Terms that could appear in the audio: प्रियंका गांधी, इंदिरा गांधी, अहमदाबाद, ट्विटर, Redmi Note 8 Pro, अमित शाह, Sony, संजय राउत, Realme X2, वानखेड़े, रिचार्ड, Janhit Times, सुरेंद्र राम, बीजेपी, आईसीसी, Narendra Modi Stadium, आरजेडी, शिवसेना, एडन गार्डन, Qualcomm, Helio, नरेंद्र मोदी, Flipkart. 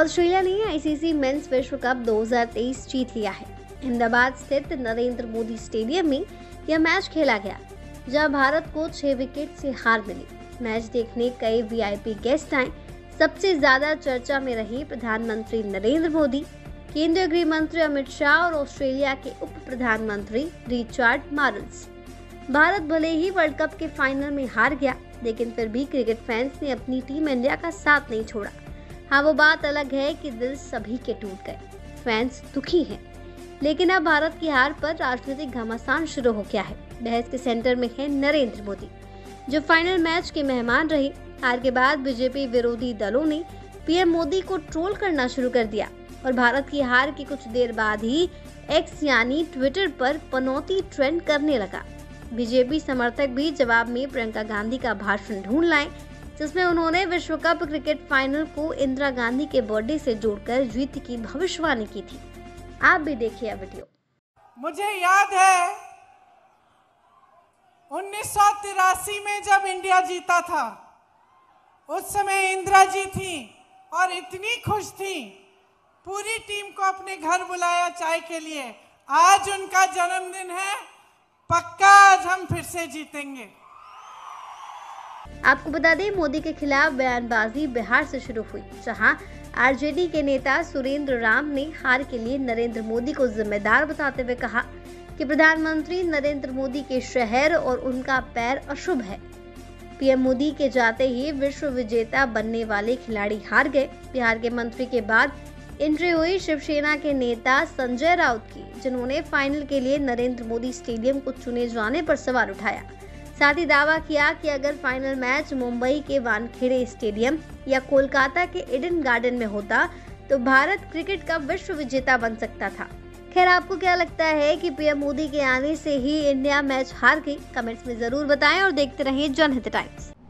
Australia ने आईसीसी men's विश्व cup 2023 जीत लिया है। अहमदाबाद स्थित नरेंद्र मोदी स्टेडियम में यह मैच खेला गया, जहां भारत को 6 विकेट से हार मिली। मैच देखने कई वीआईपी गेस्ट आए। सबसे ज्यादा चर्चा में रही प्रधानमंत्री नरेंद्र मोदी, केंद्रीय गृह मंत्री अमित शाह और ऑस्ट्रेलिया के उप प्रधानमंत्री रिचार्ड। भारत भले ही वर्ल्ड कप के फाइनल में हार गया, लेकिन फिर भी क्रिकेट फैंस ने अपनी टीम इंडिया का साथ नहीं छोड़ा। हाँ, वो बात अलग है कि दिल सभी के टूट गए। फैंस दुखी हैं, लेकिन अब भारत की हार पर राजनीतिक घमासान शुरू हो गया है। बहस के सेंटर में है नरेंद्र मोदी, जो फाइनल मैच के मेहमान रहे। हार के बाद बीजेपी विरोधी दलों ने पीएम मोदी को ट्रोल करना शुरू कर दिया और भारत की हार के कुछ देर बाद ही एक्स यानी ट्विटर पर पनौती ट्रेंड करने लगा। बीजेपी समर्थक भी जवाब में प्रियंका गांधी का भाषण ढूंढ लाए, जिसमें उन्होंने विश्व कप क्रिकेट फाइनल को इंदिरा गांधी के बर्थडे से जोड़कर जीत की भविष्यवाणी की थी। आप भी देखिए वीडियो। मुझे याद है 1983 में जब इंडिया जीता था, उस समय इंदिरा जी थी और इतनी खुश थी, पूरी टीम को अपने घर बुलाया चाय के लिए। आज उनका जन्मदिन है, पक्का आज हम फिर से जीतेंगे। आपको बता दें, मोदी के खिलाफ बयानबाजी बिहार से शुरू हुई, जहां आरजेडी के नेता सुरेंद्र राम ने हार के लिए नरेंद्र मोदी को जिम्मेदार बताते हुए कहा कि प्रधानमंत्री नरेंद्र मोदी के शहर और उनका पैर अशुभ है। पीएम मोदी के जाते ही विश्व विजेता बनने वाले खिलाड़ी हार गए। बिहार के मंत्री के बाद एंट्री हुई शिवसेना के नेता संजय राउत की, जिन्होंने फाइनल के लिए नरेंद्र मोदी स्टेडियम को चुने जाने पर सवाल उठाया। साथ ही दावा किया कि अगर फाइनल मैच मुंबई के वानखेड़े स्टेडियम या कोलकाता के एडन गार्डन में होता तो भारत क्रिकेट का विश्व विजेता बन सकता था। खैर, आपको क्या लगता है कि पीएम मोदी के आने से ही इंडिया मैच हार गई? कमेंट्स में जरूर बताएं और देखते रहें जनहित टाइम्स।